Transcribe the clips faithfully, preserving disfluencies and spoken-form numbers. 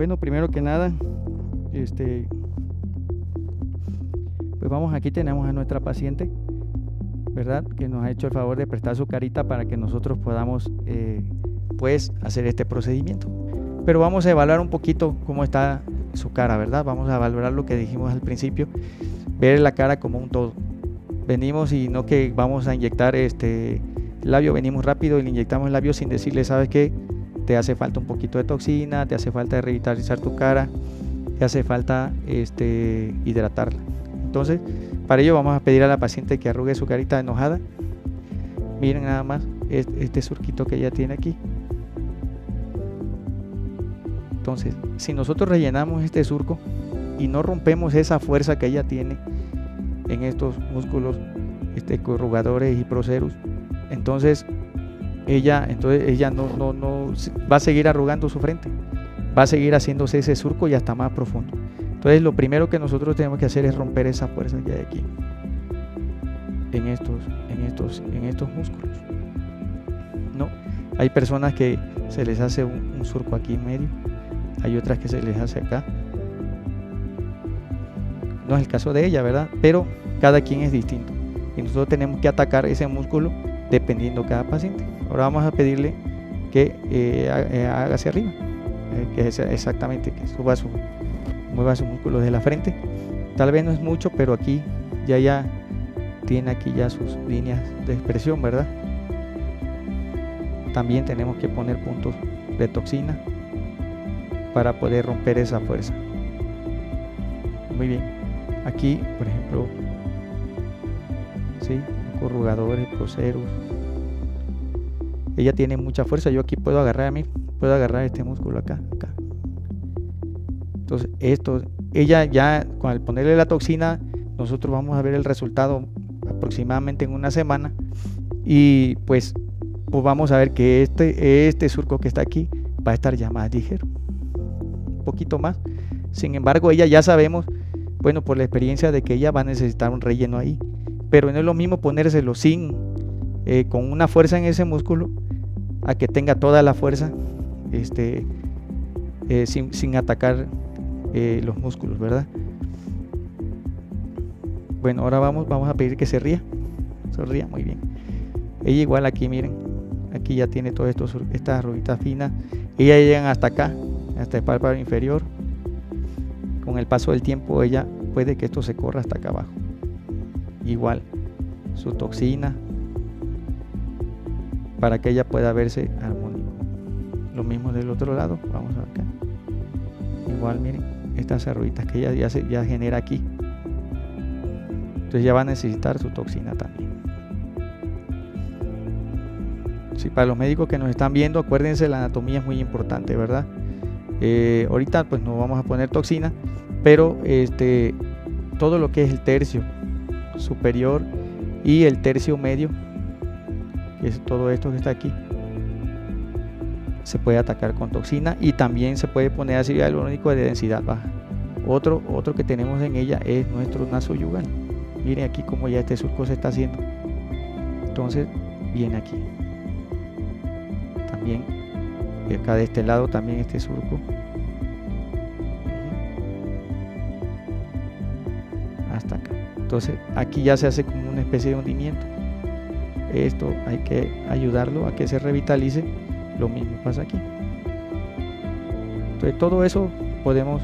Bueno, primero que nada, este, pues vamos, aquí tenemos a nuestra paciente, ¿verdad? Que nos ha hecho el favor de prestar su carita para que nosotros podamos, eh, pues, hacer este procedimiento. Pero vamos a evaluar un poquito cómo está su cara, ¿verdad? Vamos a valorar lo que dijimos al principio, ver la cara como un todo. Venimos y no que vamos a inyectar este labio, venimos rápido y le inyectamos el labio sin decirle, ¿sabes qué? Te hace falta un poquito de toxina, te hace falta revitalizar tu cara, te hace falta este, hidratarla. Entonces, para ello vamos a pedir a la paciente que arrugue su carita enojada. Miren nada más este surquito que ella tiene aquí. Entonces, si nosotros rellenamos este surco y no rompemos esa fuerza que ella tiene en estos músculos este, corrugadores y procerus, entonces ella, entonces ella no, no, no va a seguir arrugando su frente, va a seguir haciéndose ese surco y hasta más profundo. Entonces lo primero que nosotros tenemos que hacer es romper esa fuerza que hay aquí, en estos, en estos, en estos músculos. ¿No? Hay personas que se les hace un, un surco aquí en medio, hay otras que se les hace acá. No es el caso de ella, ¿verdad? Pero cada quien es distinto y nosotros tenemos que atacar ese músculo dependiendo cada paciente. Ahora vamos a pedirle que eh, haga hacia arriba, eh, que es exactamente, que suba su, mueva sus músculos de la frente. Tal vez no es mucho, pero aquí ya ya tiene aquí ya sus líneas de expresión, ¿verdad? También tenemos que poner puntos de toxina para poder romper esa fuerza. Muy bien, aquí por ejemplo, ¿sí? Corrugadores, procerus. Ella tiene mucha fuerza, yo aquí puedo agarrar a mí, puedo agarrar este músculo acá, acá. Entonces esto, ella ya con el ponerle la toxina, nosotros vamos a ver el resultado aproximadamente en una semana y pues, pues vamos a ver que este, este surco que está aquí va a estar ya más ligero, un poquito más. Sin embargo, ella ya sabemos, bueno, por la experiencia de que ella va a necesitar un relleno ahí, pero no es lo mismo ponérselo sin, eh, con una fuerza en ese músculo, a que tenga toda la fuerza este, eh, sin, sin atacar eh, los músculos, ¿verdad? Bueno, ahora vamos, vamos a pedir que se ría, se ría, muy bien. Ella igual aquí, miren, aquí ya tiene todas estas arruguitas finas, ellas llegan hasta acá, hasta el párpado inferior. Con el paso del tiempo ella puede que esto se corra hasta acá abajo. Igual su toxina para que ella pueda verse armónico. Lo mismo del otro lado, vamos acá. Igual miren estas arruguitas que ella ya, se, ya genera aquí. Entonces ya va a necesitar su toxina también. Sí, para los médicos que nos están viendo, acuérdense, la anatomía es muy importante, ¿verdad? Eh, ahorita pues no vamos a poner toxina, pero este, todo lo que es el tercio superior y el tercio medio, que es todo esto que está aquí, se puede atacar con toxina y también se puede poner ácido hialurónico de densidad baja. Otro, otro que tenemos en ella es nuestro naso yugal. Miren aquí como ya este surco se está haciendo, entonces viene aquí también. Y acá de este lado también este surco. Hasta acá. Entonces aquí ya se hace como una especie de hundimiento. Esto hay que ayudarlo a que se revitalice. Lo mismo pasa aquí. Entonces todo eso podemos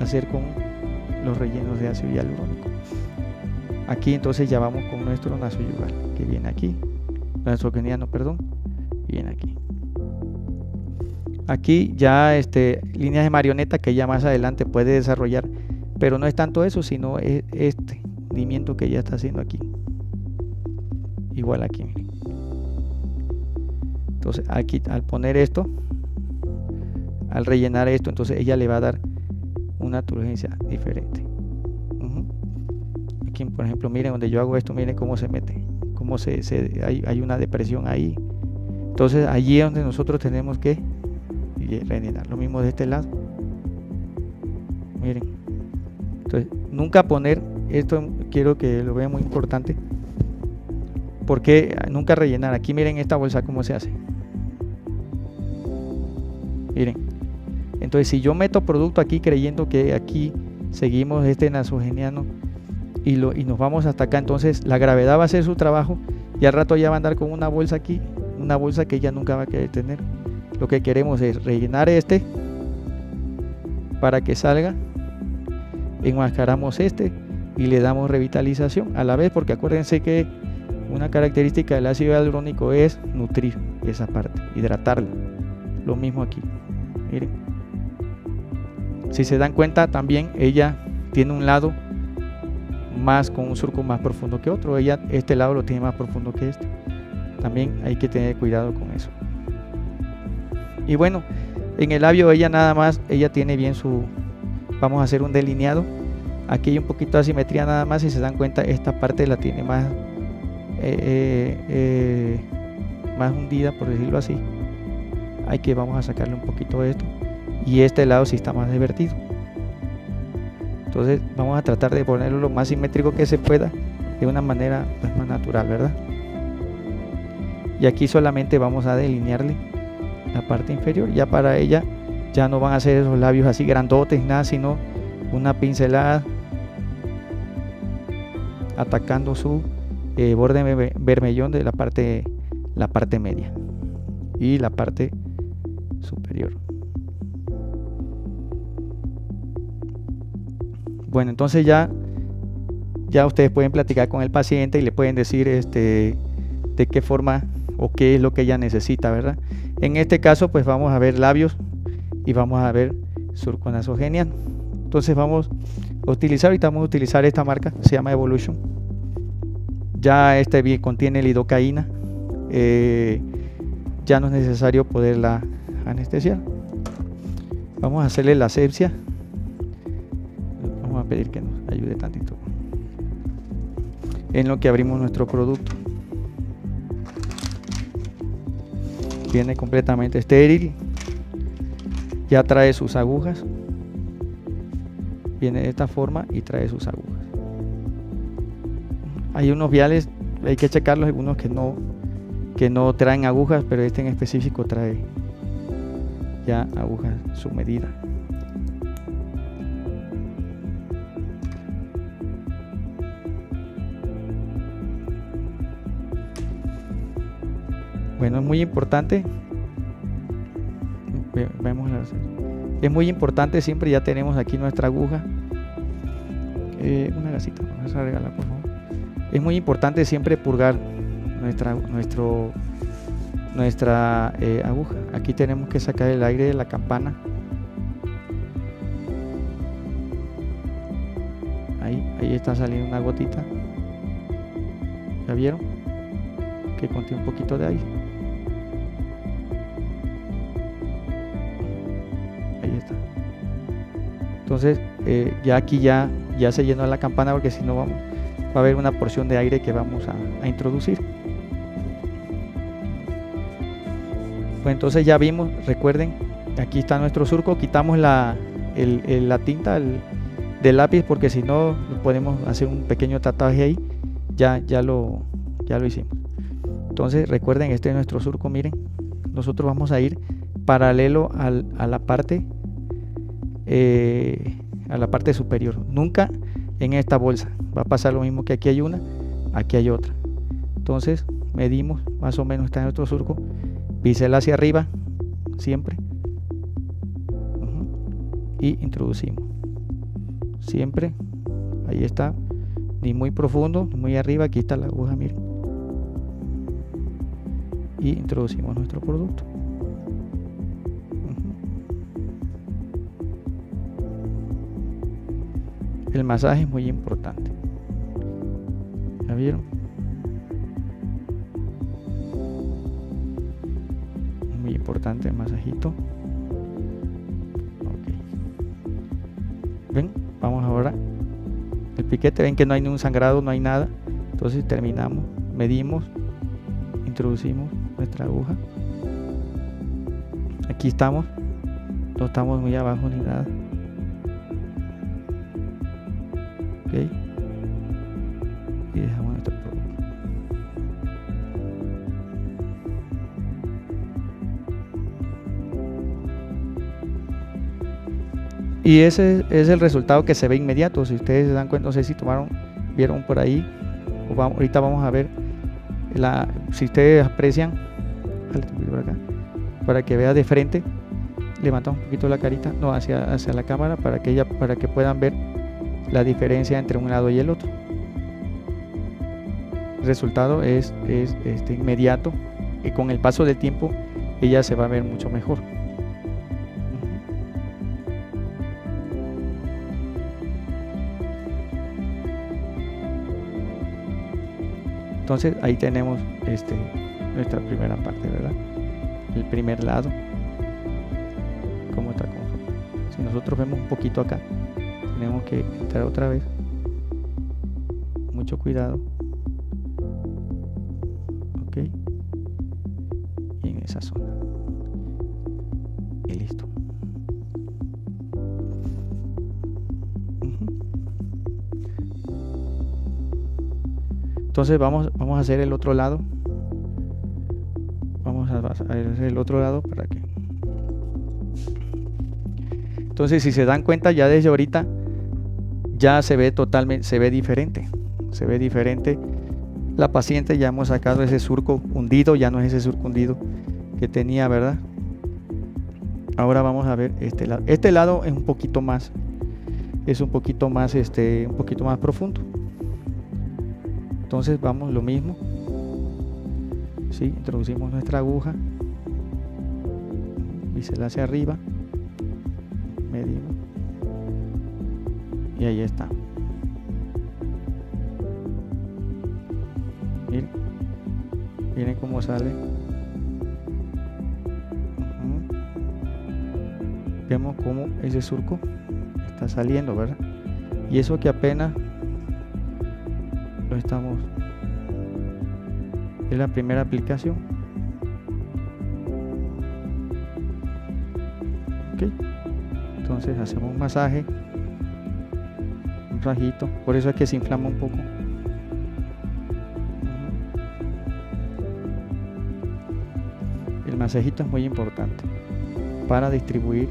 hacer con los rellenos de ácido hialurónico. Aquí entonces ya vamos con nuestro naso yugal, que viene aquí. Naso coniano, perdón. Viene aquí. Aquí ya este, líneas de marioneta que ella más adelante puede desarrollar, pero no es tanto eso, sino es este movimiento que ella está haciendo aquí. Igual aquí, miren. Entonces aquí al poner esto, al rellenar esto, entonces ella le va a dar una turgencia diferente. Uh-huh. Aquí por ejemplo, miren donde yo hago esto, miren cómo se mete, cómo se, se hay, hay una depresión ahí. Entonces allí es donde nosotros tenemos que y rellenar. Lo mismo de este lado, miren. Entonces nunca poner esto, quiero que lo vean, muy importante, porque nunca rellenar aquí. Miren esta bolsa cómo se hace, miren. Entonces, si yo meto producto aquí creyendo que aquí seguimos este nasogeniano y, lo, y nos vamos hasta acá, entonces la gravedad va a hacer su trabajo y al rato ya va a andar con una bolsa aquí, una bolsa que ya nunca va a querer tener. Lo que queremos es rellenar este para que salga, enmascaramos este y le damos revitalización a la vez, porque acuérdense que una característica del ácido hialurónico es nutrir esa parte, hidratarla. Lo mismo aquí, miren. Si se dan cuenta, también ella tiene un lado más con un surco más profundo que otro. Ella, este lado lo tiene más profundo que este. También hay que tener cuidado con eso. Y bueno, en el labio ella nada más, ella tiene bien su... Vamos a hacer un delineado. Aquí hay un poquito de asimetría nada más. Si se dan cuenta, esta parte la tiene más... Eh, eh, más hundida, por decirlo así. Hay que, vamos a sacarle un poquito de esto, y este lado sí está más divertido. Entonces vamos a tratar de ponerlo lo más simétrico que se pueda, de una manera pues, más natural, ¿verdad? Y aquí solamente vamos a delinearle la parte inferior. Ya para ella ya no van a ser esos labios así grandotes, nada, sino una pincelada atacando su Eh, borde vermellón de la parte la parte media y la parte superior. Bueno, entonces ya ya ustedes pueden platicar con el paciente y le pueden decir este de qué forma o qué es lo que ella necesita, ¿verdad? En este caso pues vamos a ver labios y vamos a ver surco nasogeniano. Entonces vamos a utilizar, ahorita vamos a utilizar esta marca, se llama Evolution. Ya este bien contiene lidocaína, eh, ya no es necesario poderla anestesiar. Vamos a hacerle la asepsia, vamos a pedir que nos ayude tantito en lo que abrimos nuestro producto. Viene completamente estéril, ya trae sus agujas, viene de esta forma y trae sus agujas. Hay unos viales, hay que checarlos, algunos que no, que no traen agujas, pero este en específico trae ya agujas su medida. Bueno, es muy importante, vemos la, es muy importante siempre, ya tenemos aquí nuestra aguja, eh, una gasita, vamos a regalar por favor. Es muy importante siempre purgar nuestra, nuestro, nuestra eh, aguja. Aquí tenemos que sacar el aire de la campana. Ahí, ahí está saliendo una gotita. ¿Ya vieron? Que contiene un poquito de aire. Ahí está. Entonces, eh, ya aquí ya, ya se llenó la campana, porque si no vamos... va a haber una porción de aire que vamos a, a introducir. Pues entonces ya vimos, recuerden, aquí está nuestro surco, quitamos la, el, el, la tinta el, del lápiz, porque si no podemos hacer un pequeño tatuaje ahí. Ya, ya, lo, ya lo hicimos. Entonces recuerden, este es nuestro surco, miren, nosotros vamos a ir paralelo al, a la parte eh, a la parte superior, nunca en esta bolsa. Va a pasar lo mismo que aquí hay una, aquí hay otra. Entonces medimos más o menos, está en nuestro surco, pincel hacia arriba siempre, uh-huh. y introducimos siempre, ahí está, ni muy profundo ni muy arriba, aquí está la aguja, miren, y introducimos nuestro producto. El masaje es muy importante. ¿Ya vieron? Muy importante el masajito. Okay. Ven, vamos ahora. El piquete, ven que no hay ningún sangrado, no hay nada. Entonces terminamos, medimos, introducimos nuestra aguja. Aquí estamos, no estamos muy abajo ni nada. Y dejamos nuestro producto. Y ese es el resultado que se ve inmediato. Si ustedes se dan cuenta, no sé si tomaron, vieron por ahí, o vamos, ahorita vamos a ver, la, si ustedes aprecian, por acá, para que vean de frente, levanta un poquito la carita, no, hacia, hacia la cámara, para que, ella, para que puedan ver la diferencia entre un lado y el otro. El resultado es, es este, inmediato, y con el paso del tiempo ella se va a ver mucho mejor. Entonces ahí tenemos este, nuestra primera parte, ¿verdad? El primer lado. ¿Cómo está? Si nosotros vemos un poquito acá, tenemos que entrar otra vez. Mucho cuidado. Ok. Y en esa zona. Y listo. Entonces vamos, vamos a hacer el otro lado. Vamos a hacer el otro lado para que... Entonces si se dan cuenta, ya desde ahorita ya se ve totalmente, se ve diferente. Se ve diferente la paciente, ya hemos sacado ese surco hundido, ya no es ese surco hundido que tenía, ¿verdad? Ahora vamos a ver este lado. Este lado es un poquito más, es un poquito más, este, un poquito más profundo. Entonces vamos lo mismo, ¿sí? Introducimos nuestra aguja, bisel hacia arriba, medimos y ahí está. Miren, miren cómo sale. Uh-huh. Vemos cómo ese surco está saliendo, ¿verdad? Y eso que apenas estamos en la primera aplicación, okay. Entonces hacemos un masaje, un rajito, por eso es que se inflama un poco. El masajito es muy importante para distribuir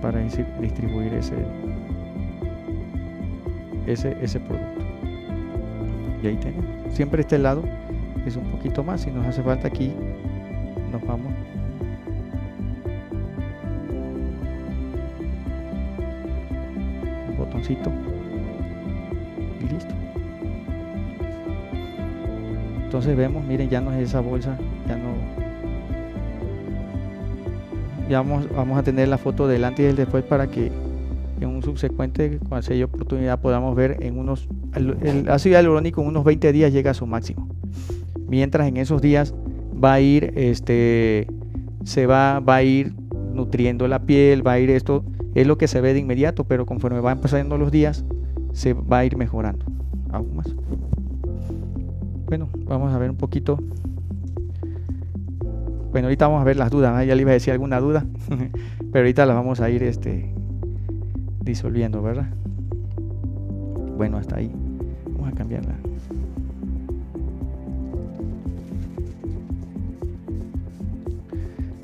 para distribuir ese ese, ese producto. Y ahí tenemos, siempre este lado es un poquito más, si nos hace falta aquí nos vamos. Un botoncito y listo. Entonces vemos, miren, ya no es esa bolsa, ya no. Ya vamos, vamos a tener la foto del antes y el después para que en un subsecuente, cuando se haya oportunidad, podamos ver en unos... El ácido hialurónico en unos veinte días llega a su máximo. Mientras en esos días va a ir, este, se va, va a ir nutriendo la piel, va a ir esto, es lo que se ve de inmediato, pero conforme van pasando los días, se va a ir mejorando aún más. Bueno, vamos a ver un poquito. Bueno, ahorita vamos a ver las dudas, ¿no? Ya le iba a decir alguna duda, pero ahorita las vamos a ir este, disolviendo, ¿verdad? Bueno, hasta ahí. Vamos a cambiarla.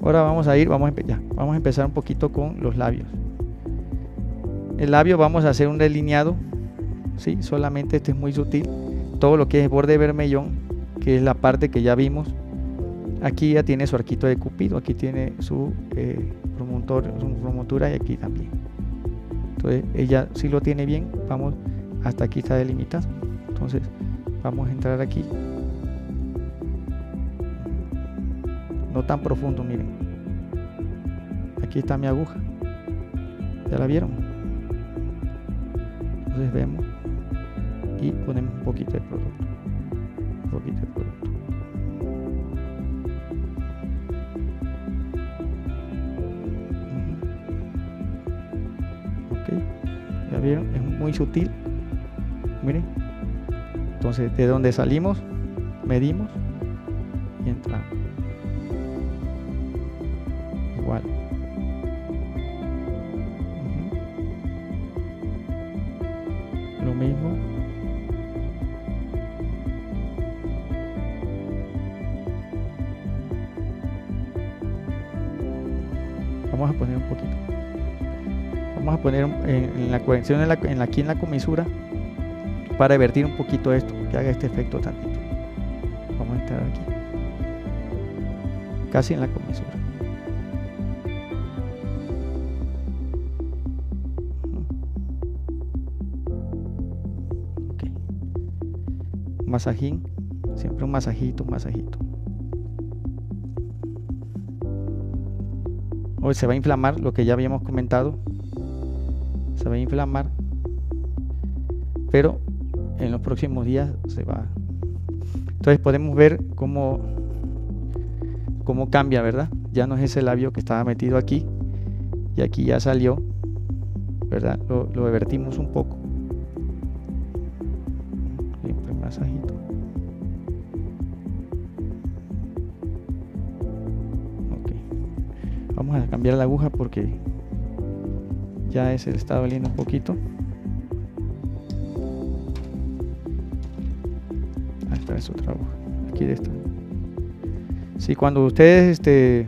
Ahora vamos a ir, vamos a, ya, vamos a empezar un poquito con los labios. El labio vamos a hacer un delineado, ¿sí? Solamente este es muy sutil. Todo lo que es borde vermellón, que es la parte que ya vimos. Aquí ya tiene su arquito de cupido, aquí tiene su, eh, promontor, su promontura y aquí también. Entonces ella si lo tiene bien, vamos... Hasta aquí está delimitado. Entonces vamos a entrar aquí. No tan profundo, miren. Aquí está mi aguja. ¿Ya la vieron? Entonces vemos y ponemos un poquito de producto. Un poquito de producto. Ok. ¿Ya vieron? Es muy sutil. Miren, entonces de donde salimos, medimos y entramos. Igual. Uh-huh. Lo mismo. Vamos a poner un poquito. vamos a poner en, en la conexión en la, en la, aquí en la comisura para vertir un poquito esto, que haga este efecto tantito. Vamos a entrar aquí, casi en la comisura. Okay. Masajín, siempre un masajito, un masajito. Hoy se va a inflamar lo que ya habíamos comentado. Se va a inflamar, pero en los próximos días se va. Entonces podemos ver cómo, cómo cambia, ¿verdad? Ya no es ese labio que estaba metido aquí, y aquí ya salió, ¿verdad? Lo, lo divertimos un poco. Siempre un masajito. Okay. Vamos a cambiar la aguja porque ya ese le está doliendo un poquito. Esta es otra aguja, aquí de esta. Si cuando ustedes este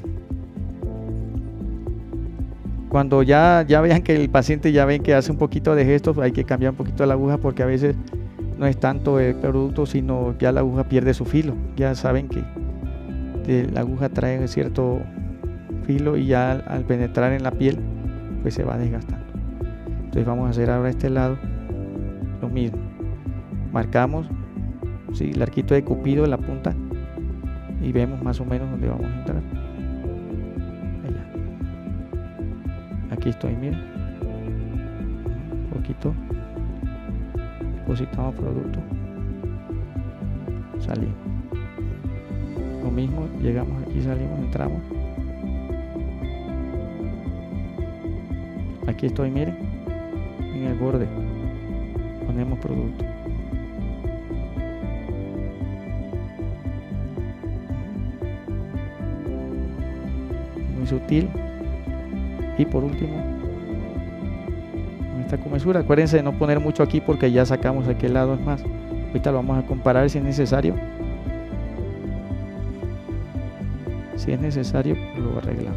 cuando ya, ya vean que el paciente ya ven que hace un poquito de gestos, hay que cambiar un poquito la aguja, porque a veces no es tanto el producto, sino ya la aguja pierde su filo. Ya saben que la aguja trae cierto filo y ya al penetrar en la piel pues se va desgastando. Entonces vamos a hacer ahora este lado lo mismo. Marcamos, ¿sí?, el arquito de Cupido en la punta y vemos más o menos dónde vamos a entrar. Allá. Aquí estoy, miren, un poquito depositamos producto, salimos, lo mismo, llegamos aquí, salimos, entramos. Aquí estoy, miren, en el borde ponemos producto. Muy sutil. Y por último, esta comisura, acuérdense de no poner mucho aquí porque ya sacamos aquel lado, es más. Ahorita lo vamos a comparar si es necesario. Si es necesario, lo arreglamos.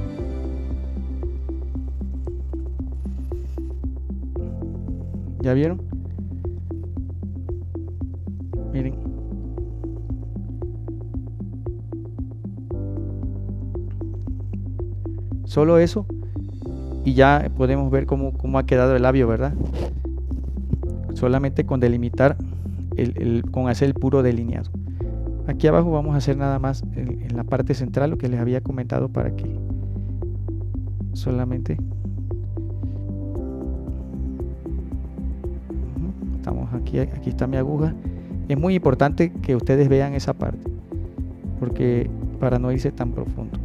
¿Ya vieron? Miren. Solo eso y ya podemos ver cómo, cómo ha quedado el labio, ¿verdad? Solamente con delimitar, el, el, con hacer el puro delineado. Aquí abajo vamos a hacer nada más en, en la parte central lo que les había comentado, para que solamente... Aquí, aquí está mi aguja. Es muy importante que ustedes vean esa parte, porque para no irse tan profundo.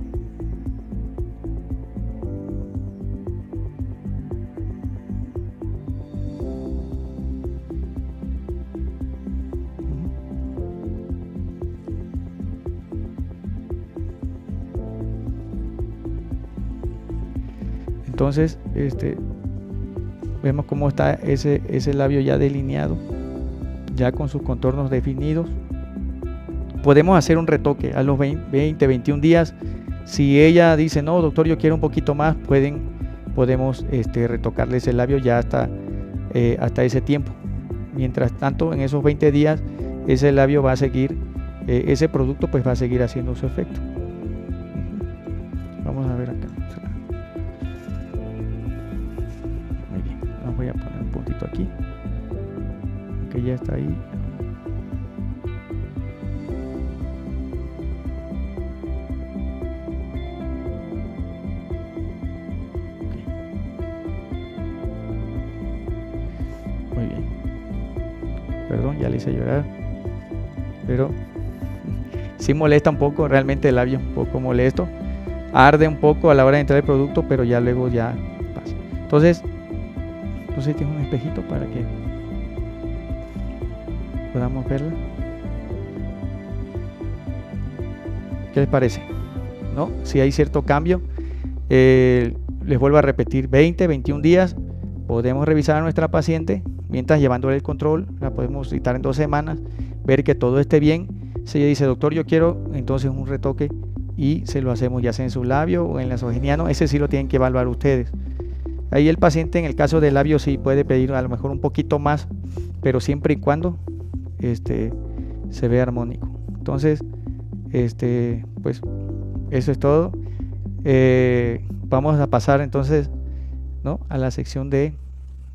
Entonces, este vemos cómo está ese, ese labio ya delineado, ya con sus contornos definidos. Podemos hacer un retoque a los veinte, veintiuno días. Si ella dice, no doctor, yo quiero un poquito más, pueden, podemos este, retocarle ese labio ya hasta, eh, hasta ese tiempo. Mientras tanto, en esos veinte días, ese labio va a seguir, eh, ese producto pues va a seguir haciendo su efecto. Vamos a ver acá. Voy a poner un puntito aquí, que ya está ahí. Okay. Muy bien. Perdón, ya le hice llorar, pero sí molesta un poco, realmente el labio es un poco molesto, arde un poco a la hora de entrar el producto, pero ya luego ya pasa. Entonces Entonces tiene un espejito para que podamos verla. ¿Qué les parece? ¿No? Si hay cierto cambio, eh, les vuelvo a repetir, veinte, veintiuno días podemos revisar a nuestra paciente, mientras llevándole el control, la podemos citar en dos semanas, ver que todo esté bien. Si ella dice, doctor, yo quiero entonces un retoque, y se lo hacemos ya sea en su labio o en nasogeniano, ese sí lo tienen que evaluar ustedes. Ahí el paciente, en el caso del labio, sí puede pedir a lo mejor un poquito más, pero siempre y cuando este, se vea armónico. Entonces, este, pues eso es todo. Eh, vamos a pasar entonces, ¿no?, a la sección de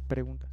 preguntas.